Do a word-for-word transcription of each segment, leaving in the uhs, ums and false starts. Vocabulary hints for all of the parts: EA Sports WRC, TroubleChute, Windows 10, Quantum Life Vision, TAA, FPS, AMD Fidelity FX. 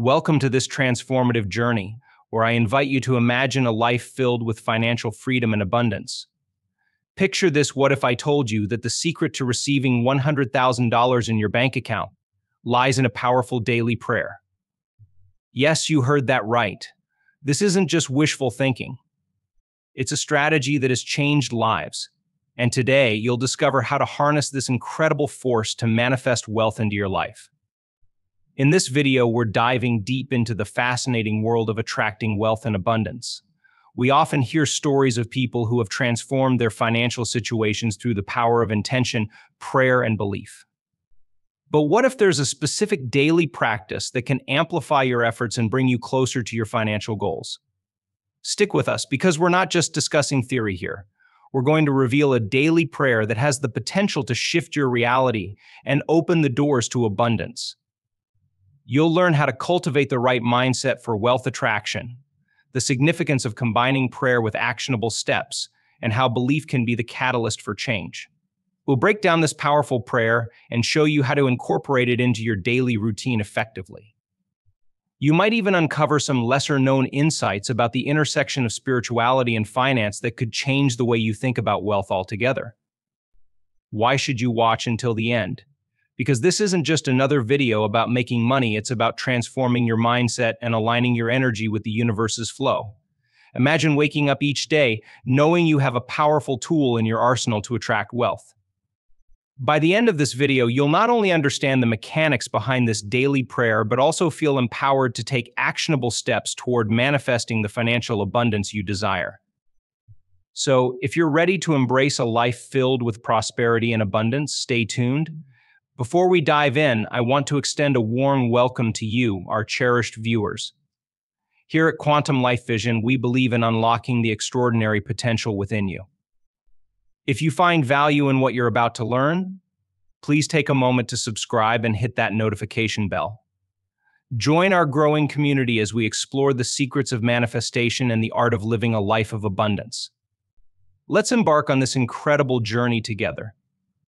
Welcome to this transformative journey, where I invite you to imagine a life filled with financial freedom and abundance. Picture this: what if I told you that the secret to receiving one hundred thousand dollars in your bank account lies in a powerful daily prayer? Yes, you heard that right. This isn't just wishful thinking. It's a strategy that has changed lives. And today, you'll discover how to harness this incredible force to manifest wealth into your life. In this video, we're diving deep into the fascinating world of attracting wealth and abundance. We often hear stories of people who have transformed their financial situations through the power of intention, prayer, and belief. But what if there's a specific daily practice that can amplify your efforts and bring you closer to your financial goals? Stick with us, because we're not just discussing theory here. We're going to reveal a daily prayer that has the potential to shift your reality and open the doors to abundance. You'll learn how to cultivate the right mindset for wealth attraction, the significance of combining prayer with actionable steps, and how belief can be the catalyst for change. We'll break down this powerful prayer and show you how to incorporate it into your daily routine effectively. You might even uncover some lesser-known insights about the intersection of spirituality and finance that could change the way you think about wealth altogether. Why should you watch until the end? Because this isn't just another video about making money, it's about transforming your mindset and aligning your energy with the universe's flow. Imagine waking up each day knowing you have a powerful tool in your arsenal to attract wealth. By the end of this video, you'll not only understand the mechanics behind this daily prayer, but also feel empowered to take actionable steps toward manifesting the financial abundance you desire. So, if you're ready to embrace a life filled with prosperity and abundance, stay tuned. Before we dive in, I want to extend a warm welcome to you, our cherished viewers. Here at Quantum Life Vision, we believe in unlocking the extraordinary potential within you. If you find value in what you're about to learn, please take a moment to subscribe and hit that notification bell. Join our growing community as we explore the secrets of manifestation and the art of living a life of abundance. Let's embark on this incredible journey together.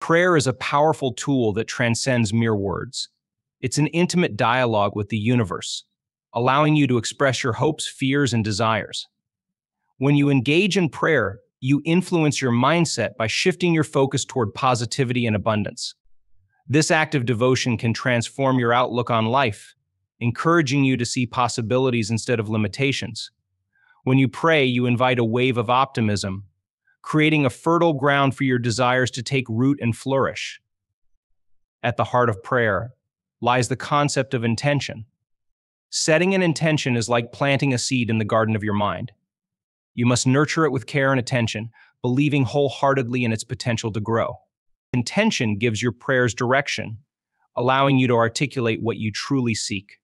Prayer is a powerful tool that transcends mere words. It's an intimate dialogue with the universe, allowing you to express your hopes, fears, and desires. When you engage in prayer, you influence your mindset by shifting your focus toward positivity and abundance. This act of devotion can transform your outlook on life, encouraging you to see possibilities instead of limitations. When you pray, you invite a wave of optimism, creating a fertile ground for your desires to take root and flourish. At the heart of prayer lies the concept of intention. Setting an intention is like planting a seed in the garden of your mind. You must nurture it with care and attention, believing wholeheartedly in its potential to grow. Intention gives your prayers direction, allowing you to articulate what you truly seek.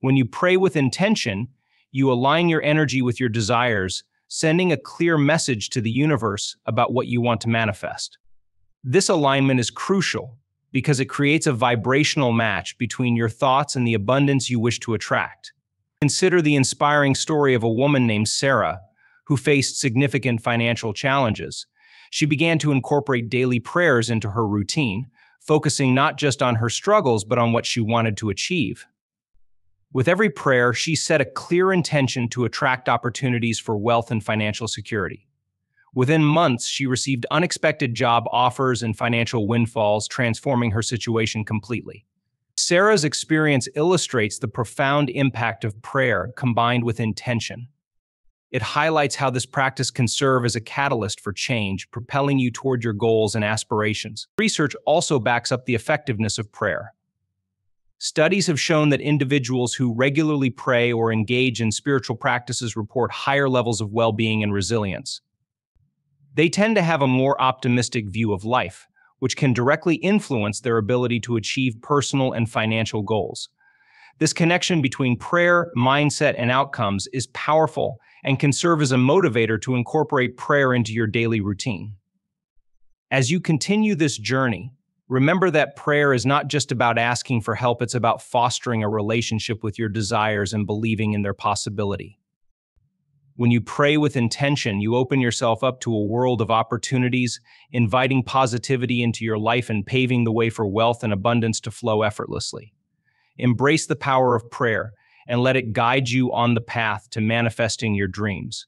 When you pray with intention, you align your energy with your desires, sending a clear message to the universe about what you want to manifest. This alignment is crucial because it creates a vibrational match between your thoughts and the abundance you wish to attract. Consider the inspiring story of a woman named Sarah who faced significant financial challenges. She began to incorporate daily prayers into her routine, focusing not just on her struggles but on what she wanted to achieve. With every prayer, she set a clear intention to attract opportunities for wealth and financial security. Within months, she received unexpected job offers and financial windfalls, transforming her situation completely. Sarah's experience illustrates the profound impact of prayer combined with intention. It highlights how this practice can serve as a catalyst for change, propelling you toward your goals and aspirations. Research also backs up the effectiveness of prayer. Studies have shown that individuals who regularly pray or engage in spiritual practices report higher levels of well-being and resilience. They tend to have a more optimistic view of life, which can directly influence their ability to achieve personal and financial goals. This connection between prayer, mindset, and outcomes is powerful and can serve as a motivator to incorporate prayer into your daily routine. As you continue this journey, remember that prayer is not just about asking for help, it's about fostering a relationship with your desires and believing in their possibility. When you pray with intention, you open yourself up to a world of opportunities, inviting positivity into your life and paving the way for wealth and abundance to flow effortlessly. Embrace the power of prayer and let it guide you on the path to manifesting your dreams.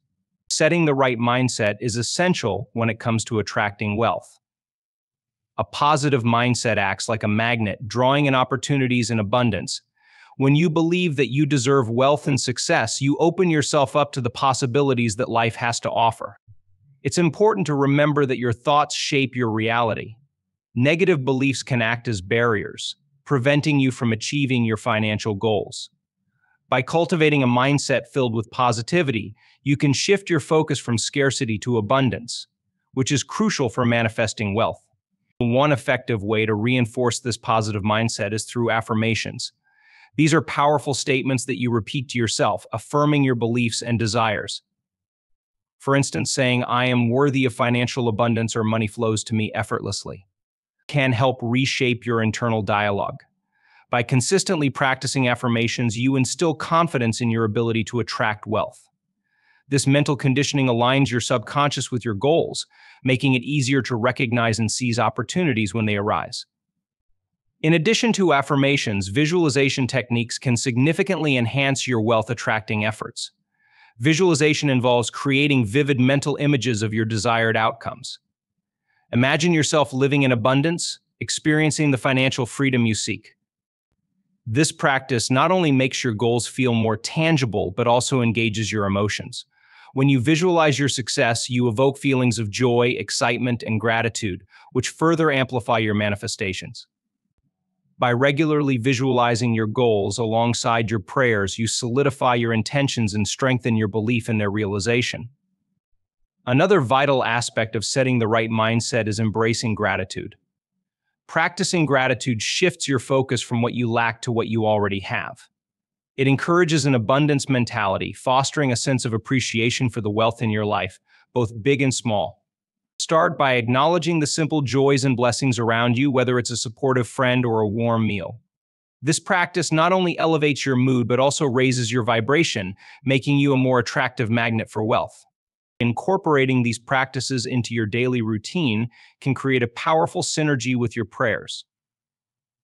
Setting the right mindset is essential when it comes to attracting wealth. A positive mindset acts like a magnet, drawing in opportunities in abundance. When you believe that you deserve wealth and success, you open yourself up to the possibilities that life has to offer. It's important to remember that your thoughts shape your reality. Negative beliefs can act as barriers, preventing you from achieving your financial goals. By cultivating a mindset filled with positivity, you can shift your focus from scarcity to abundance, which is crucial for manifesting wealth. One effective way to reinforce this positive mindset is through affirmations. These are powerful statements that you repeat to yourself, affirming your beliefs and desires. For instance, saying, "I am worthy of financial abundance," or "money flows to me effortlessly," can help reshape your internal dialogue. By consistently practicing affirmations, you instill confidence in your ability to attract wealth. This mental conditioning aligns your subconscious with your goals, making it easier to recognize and seize opportunities when they arise. In addition to affirmations, visualization techniques can significantly enhance your wealth-attracting efforts. Visualization involves creating vivid mental images of your desired outcomes. Imagine yourself living in abundance, experiencing the financial freedom you seek. This practice not only makes your goals feel more tangible, but also engages your emotions. When you visualize your success, you evoke feelings of joy, excitement, and gratitude, which further amplify your manifestations. By regularly visualizing your goals alongside your prayers, you solidify your intentions and strengthen your belief in their realization. Another vital aspect of setting the right mindset is embracing gratitude. Practicing gratitude shifts your focus from what you lack to what you already have. It encourages an abundance mentality, fostering a sense of appreciation for the wealth in your life, both big and small. Start by acknowledging the simple joys and blessings around you, whether it's a supportive friend or a warm meal. This practice not only elevates your mood, but also raises your vibration, making you a more attractive magnet for wealth. Incorporating these practices into your daily routine can create a powerful synergy with your prayers.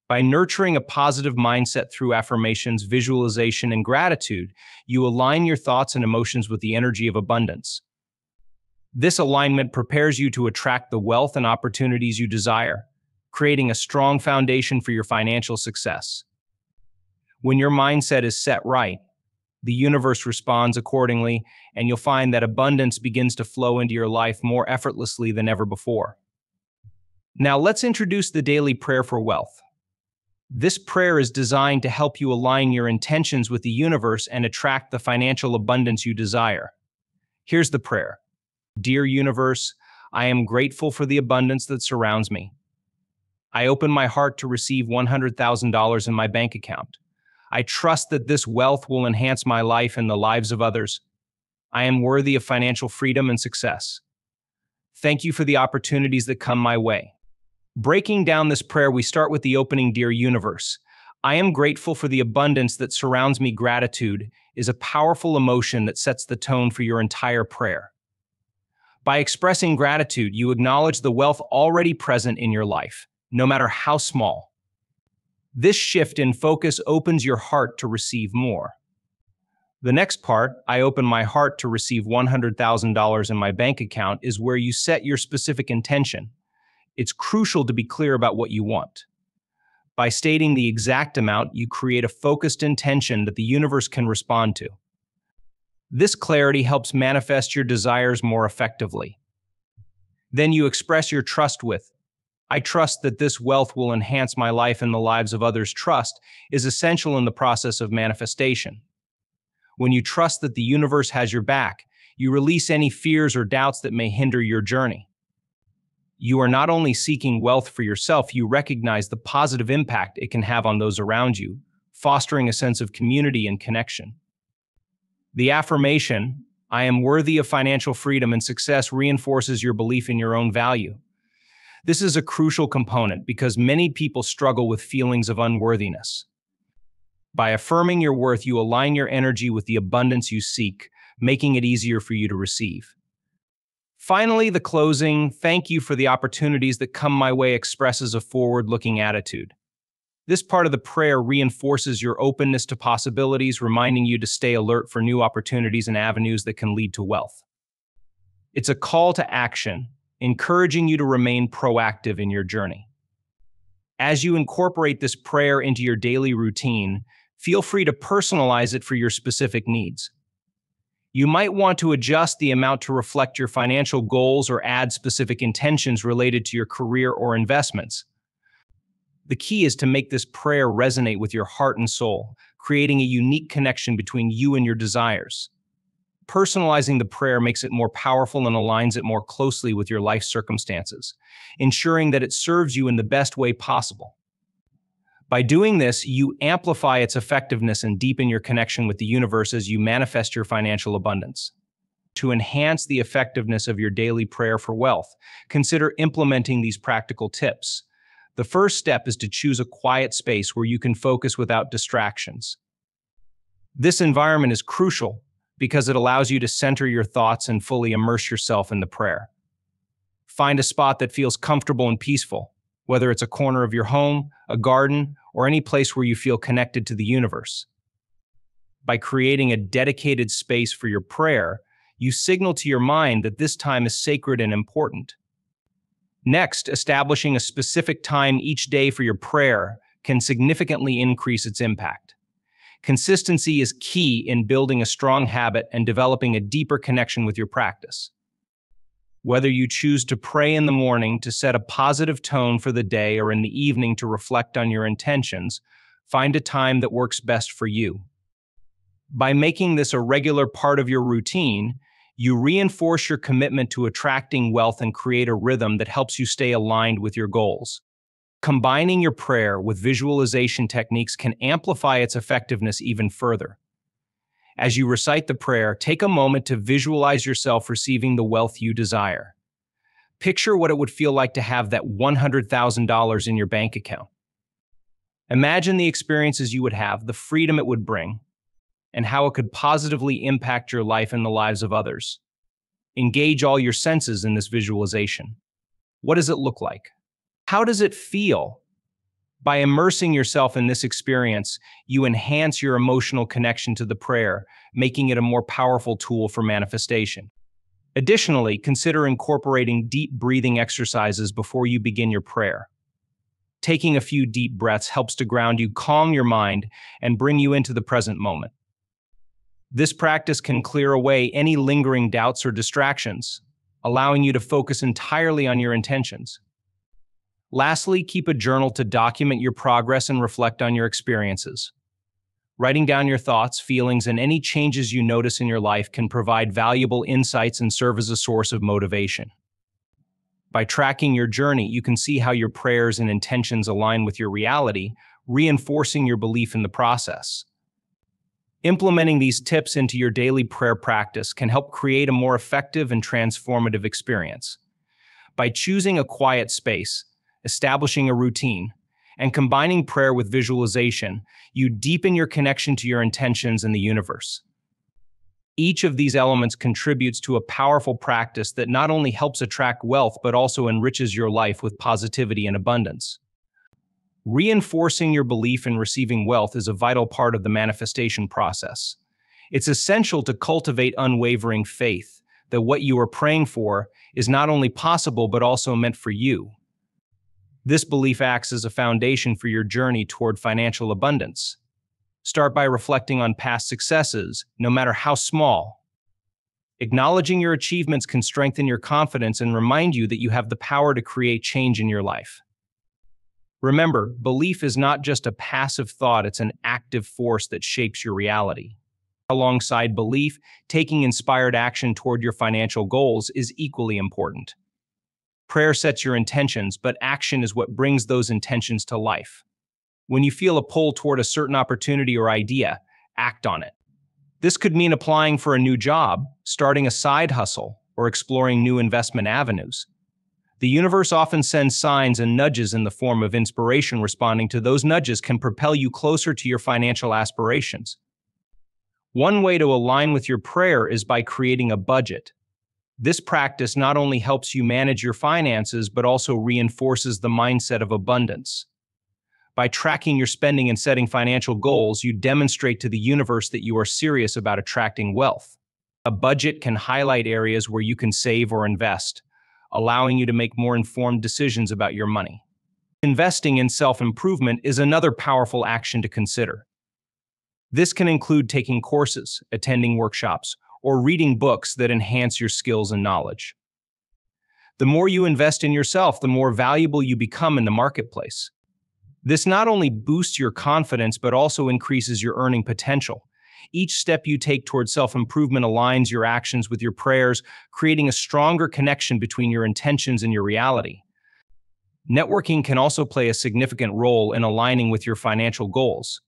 By nurturing a positive mindset through affirmations, visualization, and gratitude, you align your thoughts and emotions with the energy of abundance. This alignment prepares you to attract the wealth and opportunities you desire, creating a strong foundation for your financial success. When your mindset is set right, the universe responds accordingly, and you'll find that abundance begins to flow into your life more effortlessly than ever before. Now let's introduce the daily prayer for wealth. This prayer is designed to help you align your intentions with the universe and attract the financial abundance you desire. Here's the prayer. Dear Universe, I am grateful for the abundance that surrounds me. I open my heart to receive one hundred thousand dollars in my bank account. I trust that this wealth will enhance my life and the lives of others. I am worthy of financial freedom and success. Thank you for the opportunities that come my way. Breaking down this prayer, we start with the opening. Dear Universe, I am grateful for the abundance that surrounds me. Gratitude is a powerful emotion that sets the tone for your entire prayer. By expressing gratitude, you acknowledge the wealth already present in your life, no matter how small. This shift in focus opens your heart to receive more. The next part, I open my heart to receive one hundred thousand dollars in my bank account, is where you set your specific intention. It's crucial to be clear about what you want. By stating the exact amount, you create a focused intention that the universe can respond to. This clarity helps manifest your desires more effectively. Then you express your trust with, I trust that this wealth will enhance my life and the lives of others. Trust is essential in the process of manifestation. When you trust that the universe has your back, you release any fears or doubts that may hinder your journey. You are not only seeking wealth for yourself, you recognize the positive impact it can have on those around you, fostering a sense of community and connection. The affirmation, I am worthy of financial freedom and success, reinforces your belief in your own value. This is a crucial component because many people struggle with feelings of unworthiness. By affirming your worth, you align your energy with the abundance you seek, making it easier for you to receive. Finally, the closing, thank you for the opportunities that come my way, expresses a forward-looking attitude. This part of the prayer reinforces your openness to possibilities, reminding you to stay alert for new opportunities and avenues that can lead to wealth. It's a call to action, encouraging you to remain proactive in your journey. As you incorporate this prayer into your daily routine, feel free to personalize it for your specific needs. You might want to adjust the amount to reflect your financial goals or add specific intentions related to your career or investments. The key is to make this prayer resonate with your heart and soul, creating a unique connection between you and your desires. Personalizing the prayer makes it more powerful and aligns it more closely with your life circumstances, ensuring that it serves you in the best way possible. By doing this, you amplify its effectiveness and deepen your connection with the universe as you manifest your financial abundance. To enhance the effectiveness of your daily prayer for wealth, consider implementing these practical tips. The first step is to choose a quiet space where you can focus without distractions. This environment is crucial because it allows you to center your thoughts and fully immerse yourself in the prayer. Find a spot that feels comfortable and peaceful, whether it's a corner of your home, a garden, or any place where you feel connected to the universe. By creating a dedicated space for your prayer, you signal to your mind that this time is sacred and important. Next, establishing a specific time each day for your prayer can significantly increase its impact. Consistency is key in building a strong habit and developing a deeper connection with your practice. Whether you choose to pray in the morning to set a positive tone for the day or in the evening to reflect on your intentions, find a time that works best for you. By making this a regular part of your routine, you reinforce your commitment to attracting wealth and create a rhythm that helps you stay aligned with your goals. Combining your prayer with visualization techniques can amplify its effectiveness even further. As you recite the prayer, take a moment to visualize yourself receiving the wealth you desire. Picture what it would feel like to have that one hundred thousand dollars in your bank account. Imagine the experiences you would have, the freedom it would bring, and how it could positively impact your life and the lives of others. Engage all your senses in this visualization. What does it look like? How does it feel? By immersing yourself in this experience, you enhance your emotional connection to the prayer, making it a more powerful tool for manifestation. Additionally, consider incorporating deep breathing exercises before you begin your prayer. Taking a few deep breaths helps to ground you, calm your mind, and bring you into the present moment. This practice can clear away any lingering doubts or distractions, allowing you to focus entirely on your intentions. Lastly, keep a journal to document your progress and reflect on your experiences. Writing down your thoughts, feelings, and any changes you notice in your life can provide valuable insights and serve as a source of motivation. By tracking your journey, you can see how your prayers and intentions align with your reality, reinforcing your belief in the process. Implementing these tips into your daily prayer practice can help create a more effective and transformative experience. By choosing a quiet space, establishing a routine, and combining prayer with visualization, you deepen your connection to your intentions and the universe. Each of these elements contributes to a powerful practice that not only helps attract wealth but also enriches your life with positivity and abundance. Reinforcing your belief in receiving wealth is a vital part of the manifestation process. It's essential to cultivate unwavering faith that what you are praying for is not only possible but also meant for you. This belief acts as a foundation for your journey toward financial abundance. Start by reflecting on past successes, no matter how small. Acknowledging your achievements can strengthen your confidence and remind you that you have the power to create change in your life. Remember, belief is not just a passive thought, it's an active force that shapes your reality. Alongside belief, taking inspired action toward your financial goals is equally important. Prayer sets your intentions, but action is what brings those intentions to life. When you feel a pull toward a certain opportunity or idea, act on it. This could mean applying for a new job, starting a side hustle, or exploring new investment avenues. The universe often sends signs and nudges in the form of inspiration. Responding to those nudges can propel you closer to your financial aspirations. One way to align with your prayer is by creating a budget. This practice not only helps you manage your finances, but also reinforces the mindset of abundance. By tracking your spending and setting financial goals, you demonstrate to the universe that you are serious about attracting wealth. A budget can highlight areas where you can save or invest, allowing you to make more informed decisions about your money. Investing in self-improvement is another powerful action to consider. This can include taking courses, attending workshops, or reading books that enhance your skills and knowledge. The more you invest in yourself, the more valuable you become in the marketplace. This not only boosts your confidence, but also increases your earning potential. Each step you take toward self-improvement aligns your actions with your prayers, creating a stronger connection between your intentions and your reality. Networking can also play a significant role in aligning with your financial goals.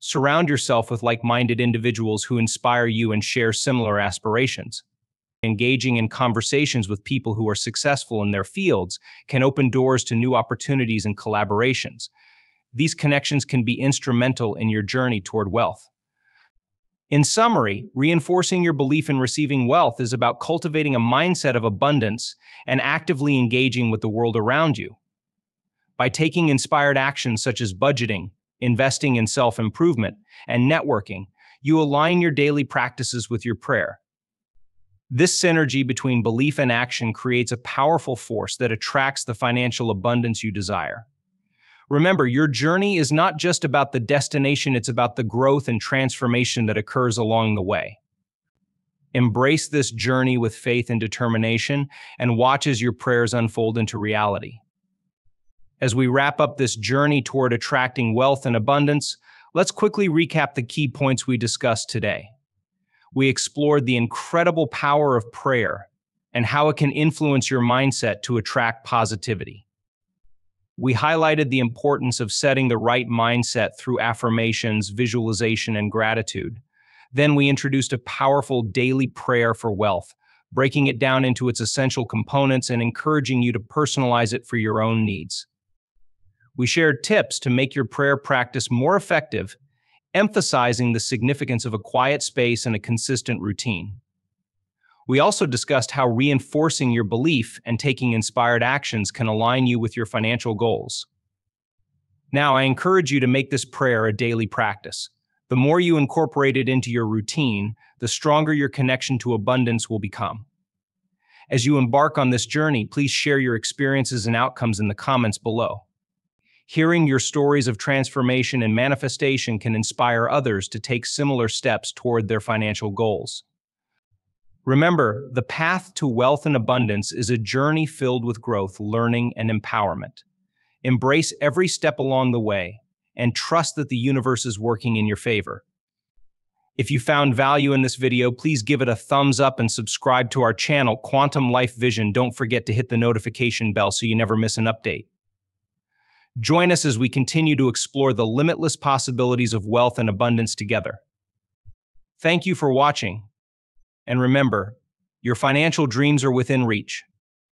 Surround yourself with like-minded individuals who inspire you and share similar aspirations. Engaging in conversations with people who are successful in their fields can open doors to new opportunities and collaborations. These connections can be instrumental in your journey toward wealth. In summary, reinforcing your belief in receiving wealth is about cultivating a mindset of abundance and actively engaging with the world around you. By taking inspired actions such as budgeting, investing in self-improvement, and networking, you align your daily practices with your prayer. This synergy between belief and action creates a powerful force that attracts the financial abundance you desire. Remember, your journey is not just about the destination, it's about the growth and transformation that occurs along the way. Embrace this journey with faith and determination, and watch as your prayers unfold into reality. As we wrap up this journey toward attracting wealth and abundance, let's quickly recap the key points we discussed today. We explored the incredible power of prayer and how it can influence your mindset to attract positivity. We highlighted the importance of setting the right mindset through affirmations, visualization, and gratitude. Then we introduced a powerful daily prayer for wealth, breaking it down into its essential components and encouraging you to personalize it for your own needs. We shared tips to make your prayer practice more effective, emphasizing the significance of a quiet space and a consistent routine. We also discussed how reinforcing your belief and taking inspired actions can align you with your financial goals. Now, I encourage you to make this prayer a daily practice. The more you incorporate it into your routine, the stronger your connection to abundance will become. As you embark on this journey, please share your experiences and outcomes in the comments below. Hearing your stories of transformation and manifestation can inspire others to take similar steps toward their financial goals. Remember, the path to wealth and abundance is a journey filled with growth, learning, and empowerment. Embrace every step along the way and trust that the universe is working in your favor. If you found value in this video, please give it a thumbs up and subscribe to our channel, Quantum Life Vision. Don't forget to hit the notification bell so you never miss an update. Join us as we continue to explore the limitless possibilities of wealth and abundance together. Thank you for watching. And remember, your financial dreams are within reach.